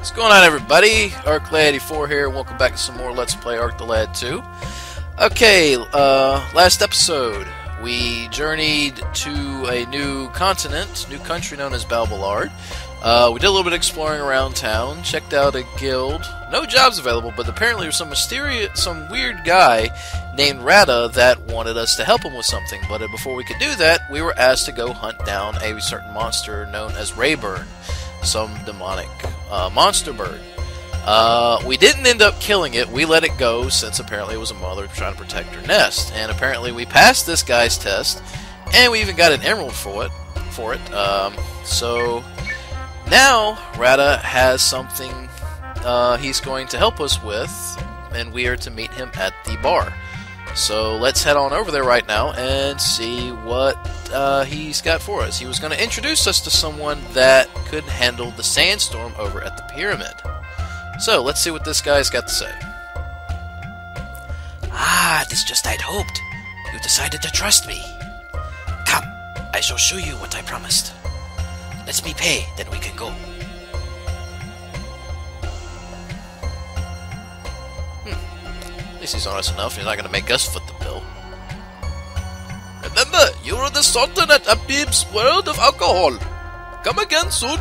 What's going on, everybody? Arc the Lad 4 here. Welcome back to some more Let's Play Arc the Lad 2. Okay, last episode we journeyed to a new continent, new country known as Balbalard. We did a little bit of exploring around town, checked out a guild. No jobs available, but apparently there's some weird guy named Rata that wanted us to help him with something. But before we could do that, we were asked to go hunt down a certain monster known as Rayburn, some demonic monster bird. We didn't end up killing it. We let it go since apparently it was a mother trying to protect her nest. And apparently we passed this guy's test, and we even got an emerald for it. So now Rata has something he's going to help us with, and we are to meet him at the bar. So let's head on over there right now and see what he's got for us. He was going to introduce us to someone that could handle the sandstorm over at the pyramid. So let's see what this guy's got to say. Ah, this just I'd hoped. You decided to trust me. Come, I shall show you what I promised. Let me pay, then we can go. At least he's honest enough. He's not going to make us foot the bill. Remember, you are the Sultan at Abib's World of Alcohol. Come again soon.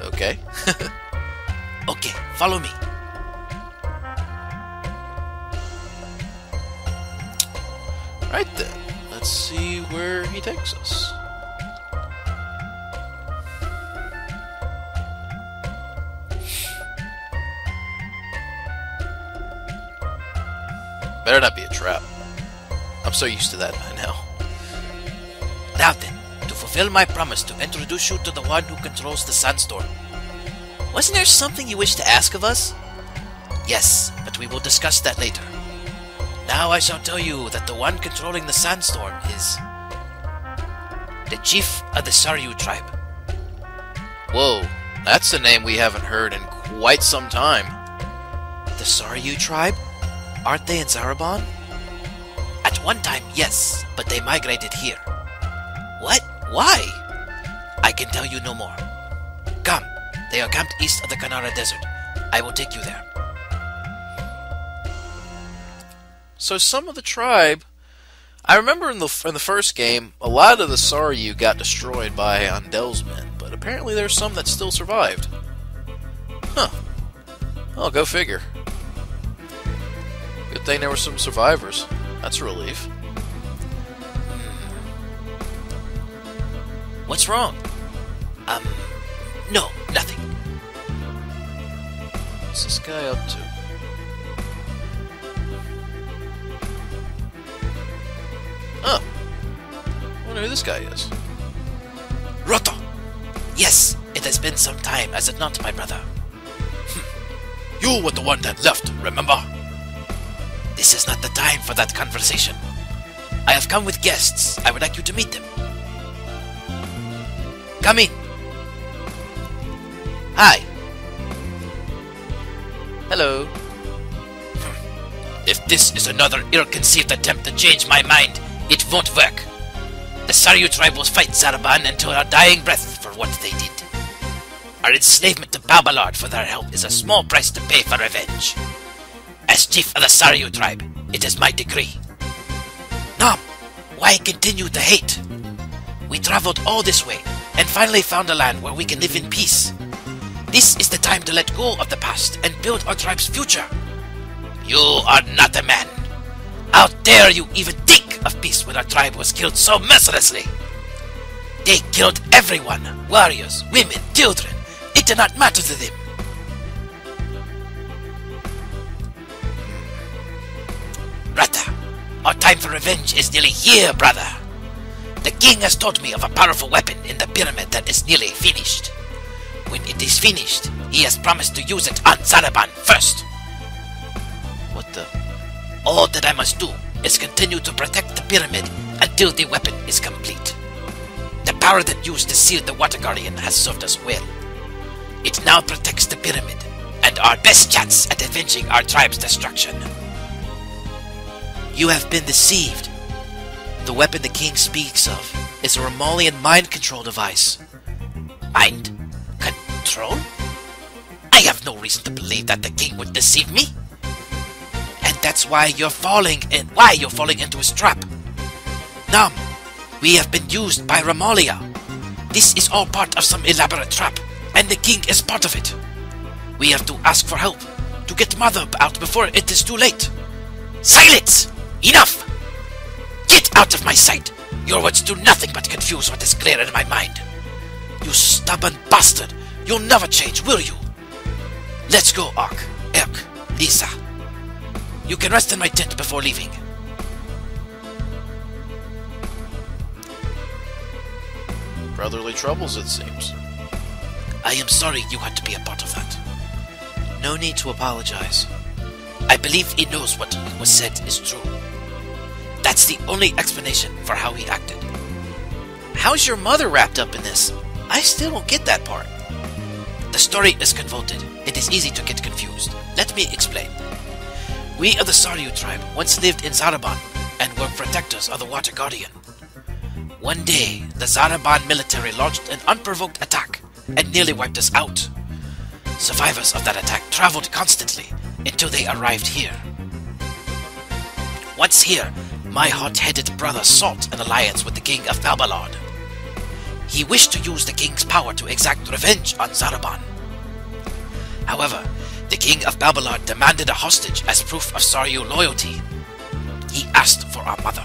Okay. Okay, follow me. Alright then. Let's see where he takes us. Better not be a trap. I'm so used to that by now. Now then, to fulfill my promise to introduce you to the one who controls the sandstorm. Wasn't there something you wished to ask of us? Yes, but we will discuss that later. Now I shall tell you that the one controlling the sandstorm is the chief of the Saryu Tribe. Whoa, that's a name we haven't heard in quite some time. The Saryu Tribe? Aren't they in Zaraban? At one time, yes, but they migrated here. What? Why? I can tell you no more. Come, they are camped east of the Kanara Desert. I will take you there. So some of the tribe... I remember in the first game, a lot of the Saryu got destroyed by Andel's men, but apparently there's some that still survived. Huh. Well, go figure. Good thing there were some survivors. That's a relief. What's wrong? No, nothing. What's this guy up to? Oh. I wonder who this guy is. Roto! Yes, it has been some time, has it not, my brother? You were the one that left, remember? This is not the time for that conversation. I have come with guests. I would like you to meet them. Come in. Hi. Hello. If this is another ill-conceived attempt to change my mind, it won't work. The Saryu tribe will fight Zaraban until our dying breath for what they did. Our enslavement to Balbalard for their help is a small price to pay for revenge. As chief of the Saryu tribe, it is my decree. Nam, why continue the hate? We traveled all this way, and finally found a land where we can live in peace. This is the time to let go of the past and build our tribe's future. You are not a man. How dare you even think of peace when our tribe was killed so mercilessly? They killed everyone, warriors, women, children. It did not matter to them. Rata, our time for revenge is nearly here, brother. The king has told me of a powerful weapon in the pyramid that is nearly finished. When it is finished, he has promised to use it on Zaraban first. What the? All that I must do is continue to protect the pyramid until the weapon is complete. The power that used to seal the Water Guardian has served us well. It now protects the pyramid and our best chance at avenging our tribe's destruction. You have been deceived. The weapon the king speaks of is a Romulan mind control device. and control? I have no reason to believe that the king would deceive me. And that's why you're falling into his trap. Nam, we have been used by Romalia. This is all part of some elaborate trap, and the king is part of it. We have to ask for help, to get Mother out before it is too late. Silence! Enough! Get out of my sight! Your words do nothing but confuse what is clear in my mind. You stubborn bastard! You'll never change, will you? Let's go, Arc, Elc, Lieza. You can rest in my tent before leaving. Brotherly troubles, it seems. I am sorry you had to be a part of that. No need to apologize. I believe he knows what was said is true. That's the only explanation for how he acted. How's your mother wrapped up in this? I still don't get that part. The story is convoluted. It is easy to get confused. Let me explain. We of the Saryu tribe once lived in Zaraban and were protectors of the Water Guardian. One day, the Zaraban military launched an unprovoked attack and nearly wiped us out. Survivors of that attack traveled constantly until they arrived here. Once here, my hot-headed brother sought an alliance with the king of Balbalard. He wished to use the king's power to exact revenge on Zaraban. However, the king of Balbalard demanded a hostage as proof of Saryu loyalty. He asked for our mother.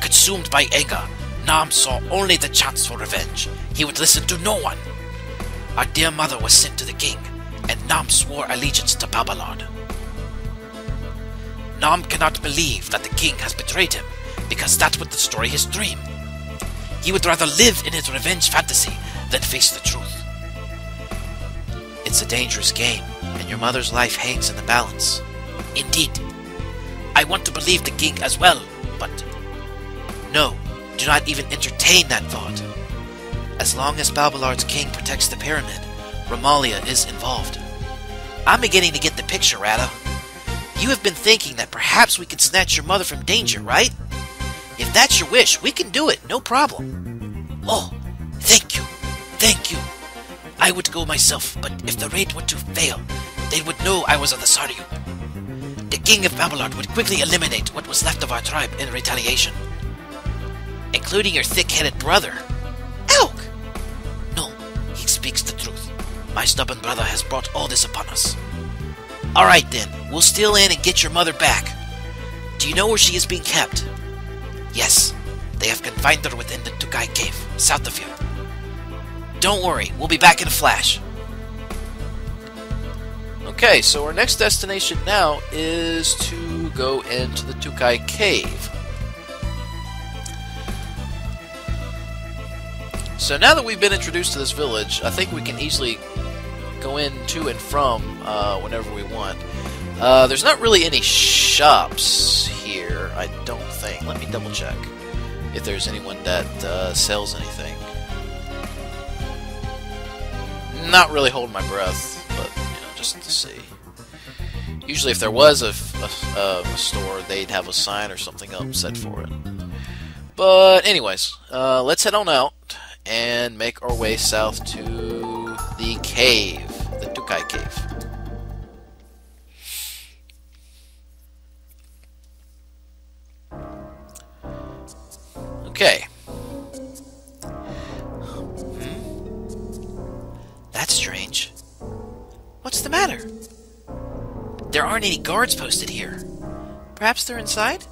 Consumed by anger, Nam saw only the chance for revenge. He would listen to no one. Our dear mother was sent to the king, and Nam swore allegiance to Balbalard. Nam cannot believe that the king has betrayed him, because that would destroy his dream. He would rather live in his revenge fantasy than face the truth. It's a dangerous game, and your mother's life hangs in the balance. Indeed. I want to believe the king as well, but... no, do not even entertain that thought. As long as Balbalard's king protects the pyramid, Romalia is involved. I'm beginning to get the picture, Rata. You have been thinking that perhaps we could snatch your mother from danger, right? If that's your wish, we can do it, no problem. Oh, thank you, thank you. I would go myself, but if the raid were to fail, they would know I was of the Saryu. The king of Balbalard would quickly eliminate what was left of our tribe in retaliation. Including your thick-headed brother. Elc! No, he speaks the truth. My stubborn brother has brought all this upon us. Alright then, we'll steal in and get your mother back. Do you know where she is being kept? Yes, they have confined her within the Tukai Cave, south of here. Don't worry, we'll be back in a flash. Okay, so our next destination now is to go into the Tukai Cave. So now that we've been introduced to this village, I think we can easily go in to and from whenever we want. There's not really any shops here, I don't think. Let me double check if there's anyone that sells anything. Not really holding my breath, but you know, just to see. Usually, if there was a store, they'd have a sign or something up set for it. But anyways, let's head on out and make our way south to the cave, the Tukai Cave. Okay. That's strange. What's the matter? There aren't any guards posted here. Perhaps they're inside?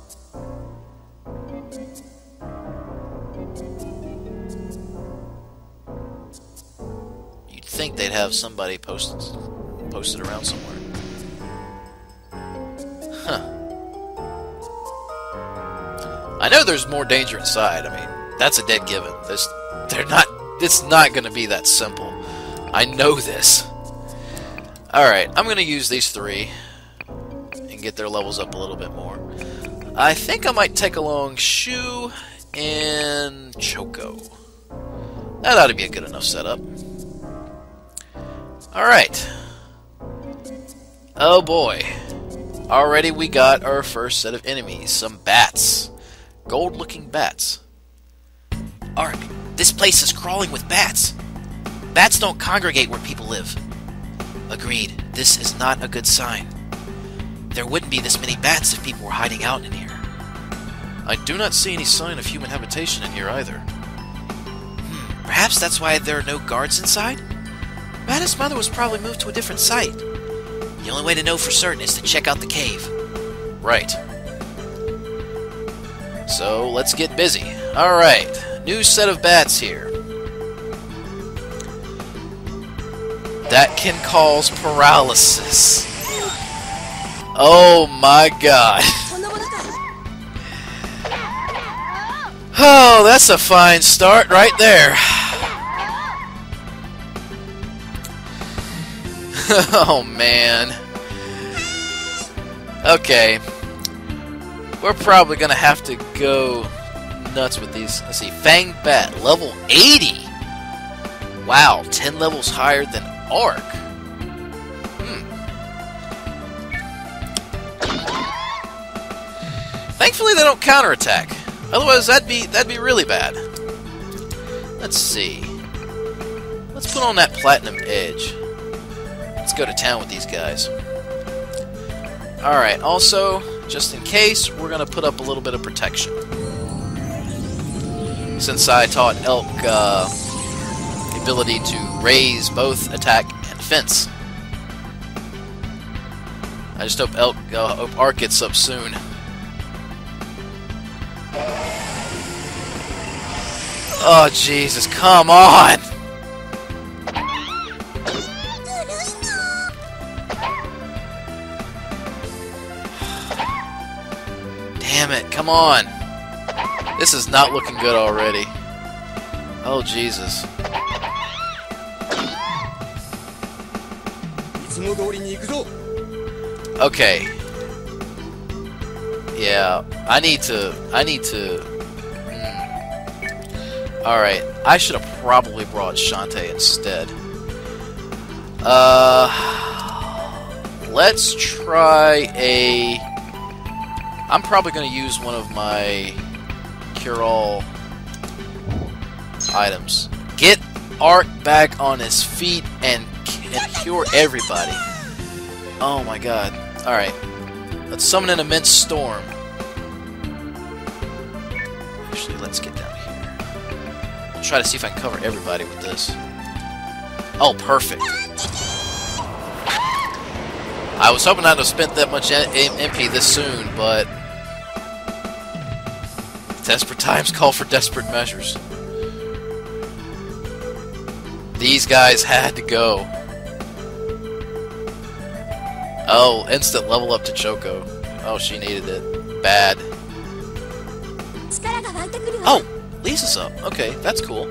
You'd think they'd have somebody posted around somewhere. Huh. I know there's more danger inside. I mean, that's a dead given. It's not going to be that simple. I know this. Alright, I'm going to use these three and get their levels up a little bit more. I think I might take along Shu and Choco. That ought to be a good enough setup. Alright. Oh boy. Already we got our first set of enemies. Some bats. Gold-looking bats. Ark, this place is crawling with bats. Bats don't congregate where people live. Agreed. This is not a good sign. There wouldn't be this many bats if people were hiding out in here. I do not see any sign of human habitation in here either. Perhaps that's why there are no guards inside? Matta's mother was probably moved to a different site. The only way to know for certain is to check out the cave. Right. So, let's get busy. Alright, new set of bats here. That can cause paralysis. Oh my god. Oh, that's a fine start right there. Oh, man. Okay. We're probably going to have to go nuts with these. Let's see. Fang Bat, level 80. Wow, 10 levels higher than Arc. Thankfully, they don't counterattack. Otherwise, that'd be really bad. Let's see. Let's put on that Platinum Edge. Let's go to town with these guys. Alright, also, just in case, we're going to put up a little bit of protection. Since I taught Elc the ability to raise both attack and defense. I just hope Arc gets up soon. Oh, Jesus, come on! Damn it, come on! This is not looking good already. Oh, Jesus. Okay. Yeah, I need to... Alright, I should have probably brought Shantae instead. Let's try a... I'm probably going to use one of my cure-all items. Get Arc back on his feet and cure everybody. Oh my god. Alright, let's summon an immense storm. Actually, let's get down. Try to see if I can cover everybody with this. Oh, perfect. I was hoping not to have spent that much MP this soon, but... Desperate times call for desperate measures. These guys had to go. Oh, instant level up to Choco. Oh, she needed it. Bad. Oh! Lieza's up. Okay, that's cool.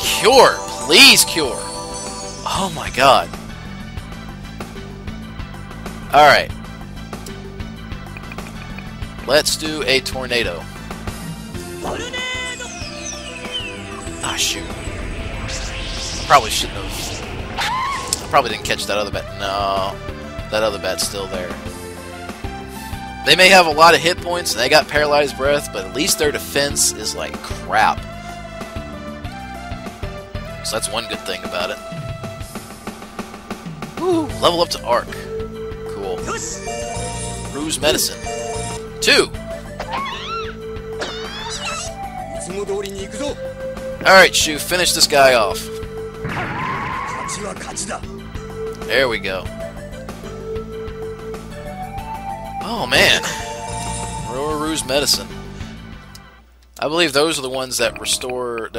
Cure! Please cure! Oh my god. Alright. Let's do a tornado. Ah, shoot. Probably shouldn't have. I probably didn't catch that other bat. No. That other bat's still there. They may have a lot of hit points, and they got paralyzed breath, but at least their defense is like crap. So that's one good thing about it. Woo! Level up to Arc. Cool. Bruise Medicine. 2! Alright, Shu, finish this guy off. There we go. Oh, man. Roru's Medicine. I believe those are the ones that restore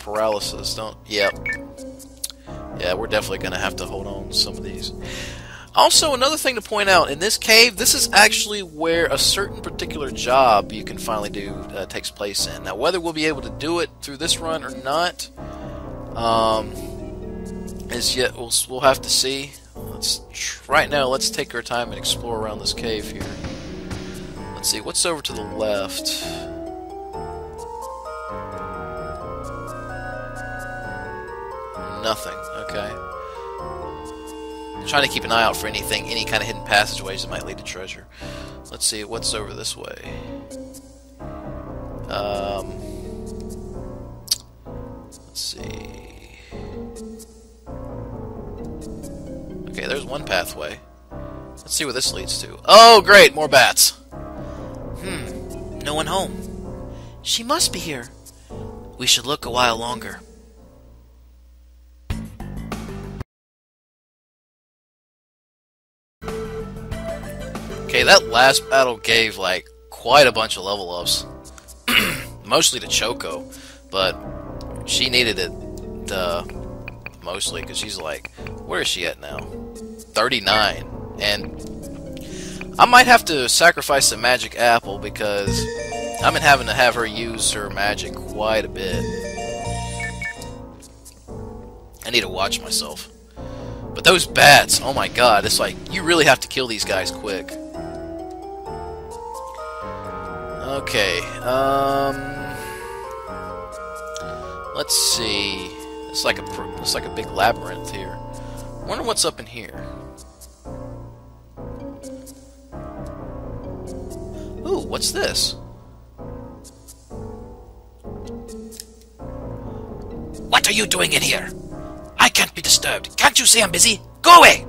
paralysis, don't... Yep. Yeah, we're definitely going to have to hold on to some of these. Also, another thing to point out, in this cave, this is actually where a certain particular job you can finally do takes place in. Now, whether we'll be able to do it through this run or not, is yet we'll have to see. Right now, let's take our time and explore around this cave here. Let's see, what's over to the left? Nothing, okay. I'm trying to keep an eye out for anything, any kind of hidden passageways that might lead to treasure. Let's see, what's over this way? Let's see. one pathway. Let's see what this leads to. Oh, great! More bats! No one home. She must be here. We should look a while longer. Okay, that last battle gave, like, quite a bunch of level ups. Mostly to Choco, but she needed it, mostly, because she's like, where is she at now? 39. And I might have to sacrifice the magic apple, because I've been having to have her use her magic quite a bit. I need to watch myself. But those bats, oh my god, it's like, you really have to kill these guys quick. Okay, let's see. It's like a big labyrinth here. Wonder what's up in here. Ooh, what's this? What are you doing in here? I can't be disturbed. Can't you see I'm busy? Go away!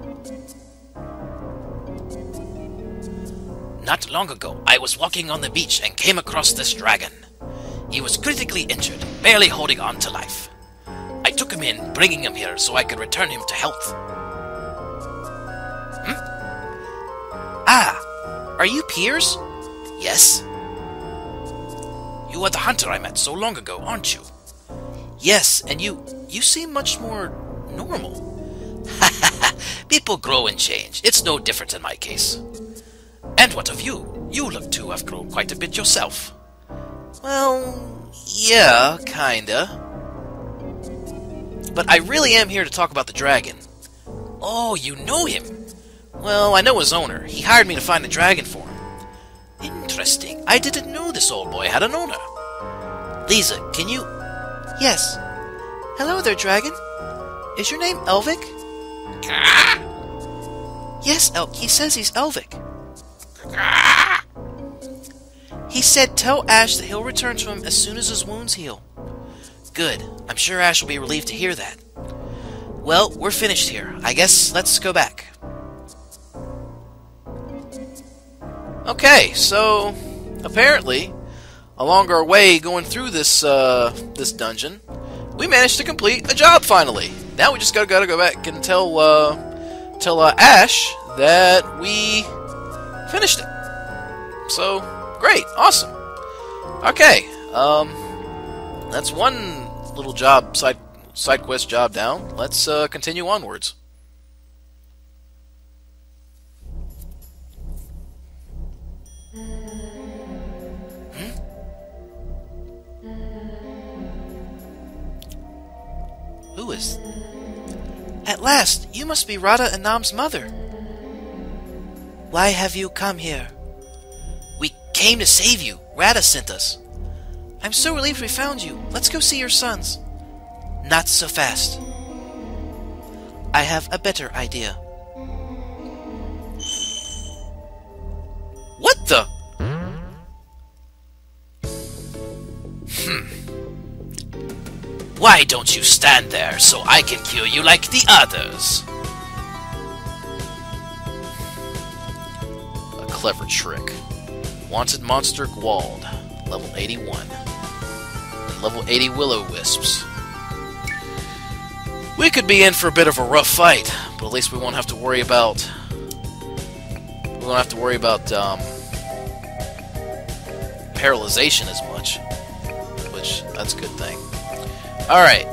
Not long ago, I was walking on the beach and came across this dragon. He was critically injured, barely holding on to life. I took him in, bringing him here so I could return him to health. Ah, are you Piers? Yes. You are the hunter I met so long ago, aren't you? Yes, and you seem much more normal. People grow and change. It's no different in my case. And what of you? You look to have grown quite a bit yourself. Well, yeah, kinda. But I really am here to talk about the dragon. Oh, you know him? Well, I know his owner. He hired me to find the dragon for him. Interesting. I didn't know this old boy had an owner. Lieza, can you... Yes. Hello there, dragon. Is your name Elvik? Yes, Elc. He says he's Elvik. He said, tell Ash that he'll return to him as soon as his wounds heal. Good. I'm sure Ash will be relieved to hear that. Well, we're finished here. I guess let's go back. Okay, so apparently, along our way going through this this dungeon, we managed to complete a job finally. Now we just gotta go back and tell Ash that we finished it. So, great. Awesome. Okay. That's one little job, side quest job down. Let's continue onwards. Who is... At last, you must be Rata and Nam's mother. Why have you come here? Came to save you. Rata sent us. I'm so relieved we found you. Let's go see your sons. Not so fast. I have a better idea. What the? Why don't you stand there so I can cure you like the others? A clever trick. Wanted Monster Gwold, level 81. And level 80 Will-O-Wisps. We could be in for a bit of a rough fight, but at least we won't have to worry about... We won't have to worry about, paralyzation as much. Which, that's a good thing. Alright,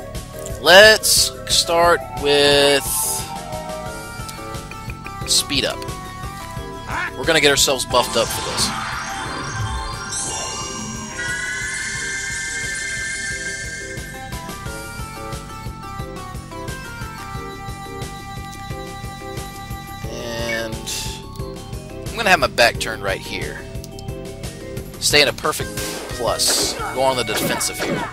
let's start with... Speed up. We're gonna get ourselves buffed up for this. I'm gonna have my back turned right here. Stay in a perfect plus. Go on the defensive here.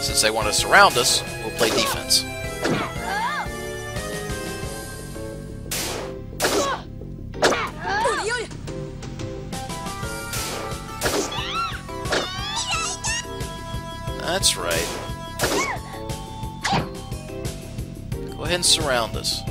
Since they want to surround us, we'll play defense. That's right. and surround us.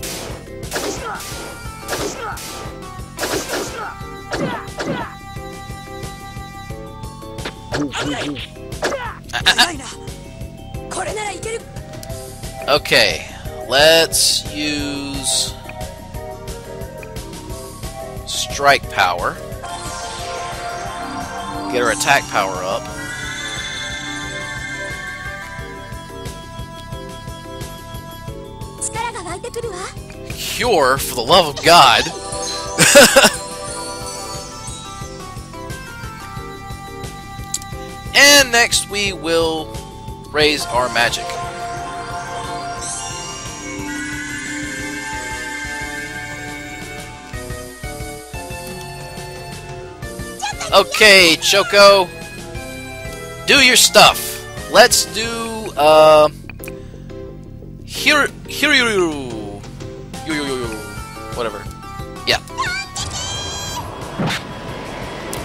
Okay, let's use strike power. Get her attack power up. Cure, for the love of God. And next we will raise our magic. Okay, Choco, do your stuff. Let's do Hiruru, whatever. Yeah.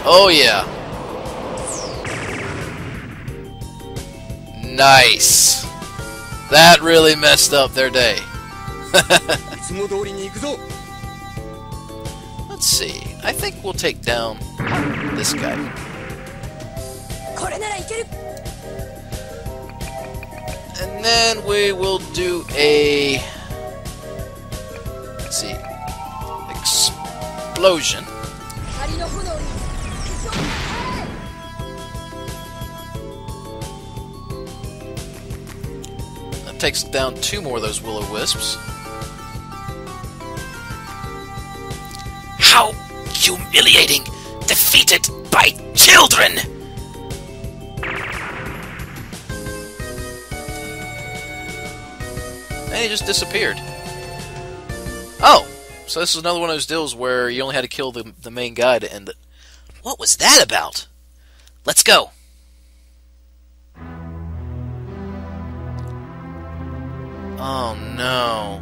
Oh yeah. Nice. That really messed up their day. Let's see. I think we'll take down this guy. And then we will do a... let's see... explosion. That takes down two more of those Will-O-Wisps. How humiliating! Defeated by children! And he just disappeared. Oh! So this is another one of those deals where you only had to kill the main guy to end it. What was that about? Let's go! Oh no.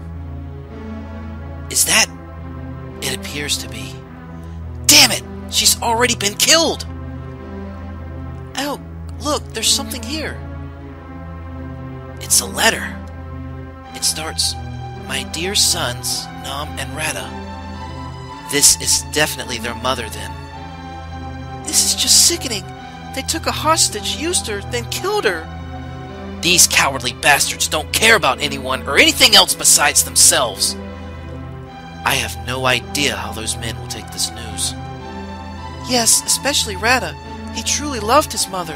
Is that... it appears to be. Damn it! She's already been killed! Oh, look, there's something here. It's a letter. It starts, "My dear sons, Nam and Rata." This is definitely their mother, then. This is just sickening. They took a hostage, used her, then killed her. These cowardly bastards don't care about anyone or anything else besides themselves. I have no idea how those men will take this news. Yes, especially Rata. He truly loved his mother.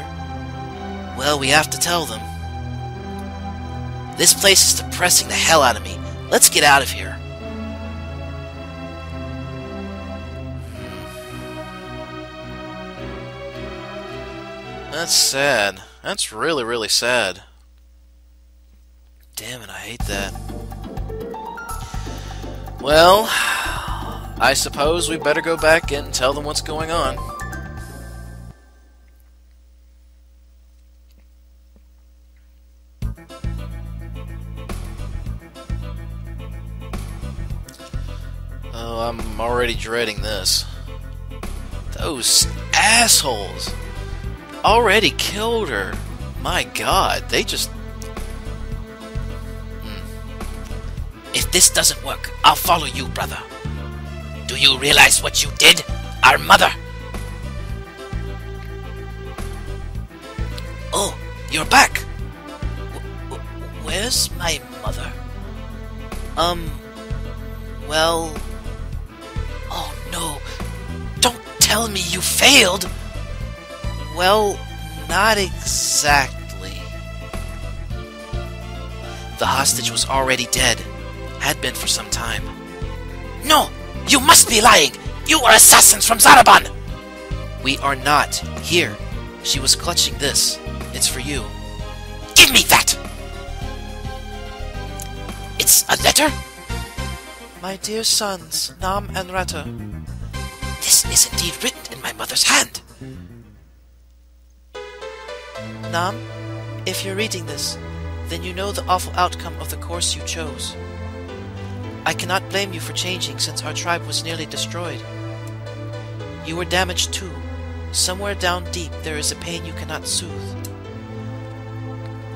Well, we have to tell them. This place is depressing the hell out of me. Let's get out of here. That's sad. That's really, really sad. Damn it, I hate that. Well... I suppose we better go back and tell them what's going on. Oh, I'm already dreading this. Those assholes! Already killed her! My God, they just... If this doesn't work, I'll follow you, brother. Do you realize what you did? Our mother! Oh, you're back! Where's my mother? Well... oh no! Don't tell me you failed! Well, not exactly. The hostage was already dead. Had been for some time. No! You must be lying! You are assassins from Zaraban! We are not. Here. She was clutching this. It's for you. Give me that! It's a letter? My dear sons, Nam and Rata. This is indeed written in my mother's hand. Nam, if you're reading this, then you know the awful outcome of the course you chose. I cannot blame you for changing since our tribe was nearly destroyed. You were damaged too. Somewhere down deep there is a pain you cannot soothe.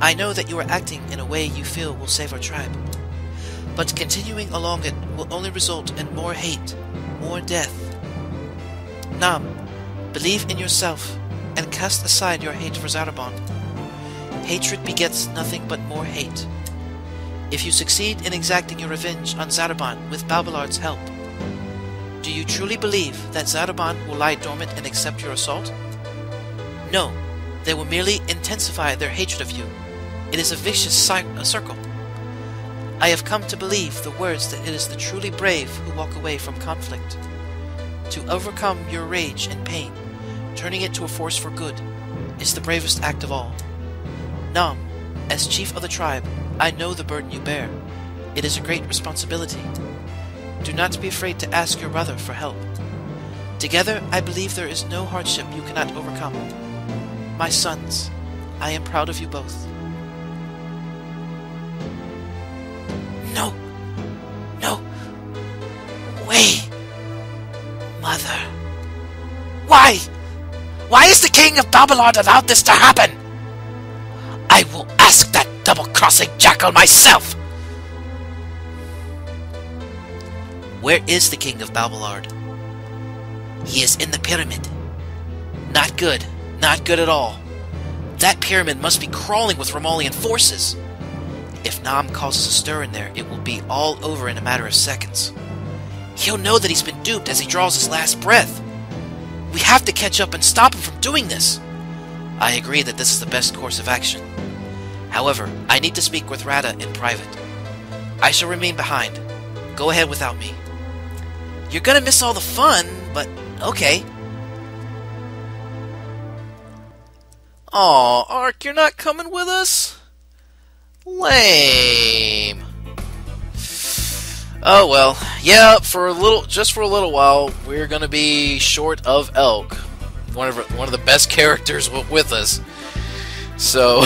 I know that you are acting in a way you feel will save our tribe. but continuing along it will only result in more hate, more death. Nam, believe in yourself and cast aside your hate for Zaraban. Hatred begets nothing but more hate. If you succeed in exacting your revenge on Zaraban with Balbalard's help, do you truly believe that Zaraban will lie dormant and accept your assault? No, they will merely intensify their hatred of you. It is a vicious circle. I have come to believe the words that it is the truly brave who walk away from conflict. To overcome your rage and pain, turning it to a force for good, is the bravest act of all. Nam, as chief of the tribe, I know the burden you bear. It is a great responsibility. Do not be afraid to ask your brother for help. Together, I believe there is no hardship you cannot overcome. My sons, I am proud of you both. No! No! Way! Mother! Why? Why is the king of Balbalard allowed this to happen? I will ask that double-crossing jackal myself! Where is the king of Balbalard? He is in the pyramid. Not good. Not good at all. That pyramid must be crawling with Romalian forces. If Nam causes a stir in there, it will be all over in a matter of seconds. He'll know that he's been duped as he draws his last breath. We have to catch up and stop him from doing this. I agree that this is the best course of action. However, I need to speak with Rata in private. I shall remain behind. Go ahead without me. You're gonna miss all the fun, but okay. Aw, Arc, you're not coming with us? Lame. Oh well, yeah. Just for a little while, we're gonna be short of Elc, one of the best characters with us. So,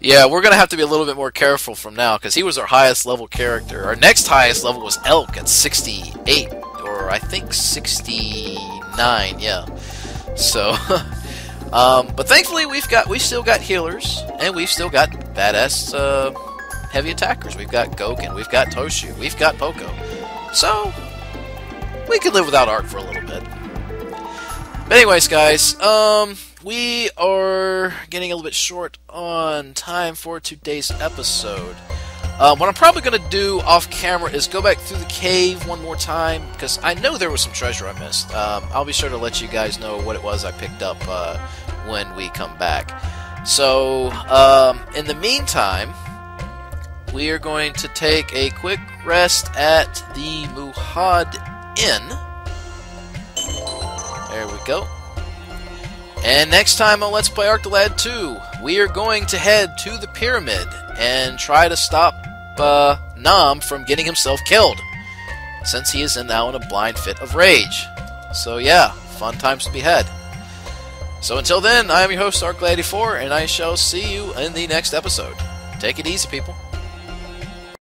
yeah, we're gonna have to be a little bit more careful from now because he was our highest level character. Our next highest level was Elc at 68, or I think 69. Yeah. So. But thankfully we've still got healers, and we've still got badass heavy attackers. We've got Goken, we've got Toshu, we've got Poco. So we can live without Arc for a little bit. But anyways, guys, we are getting a little bit short on time for today's episode. What I'm probably going to do off camera is go back through the cave one more time, because I know there was some treasure I missed. I'll be sure to let you guys know what it was I picked up when we come back. So, in the meantime, we are going to take a quick rest at the Muhad Inn. There we go. And next time on Let's Play Arc the Lad 2, we are going to head to the pyramid and try to stop Nam from getting himself killed, since he is now in a blind fit of rage. So yeah, fun times to be had. So until then, I am your host, ArcLad84, and I shall see you in the next episode. Take it easy, people.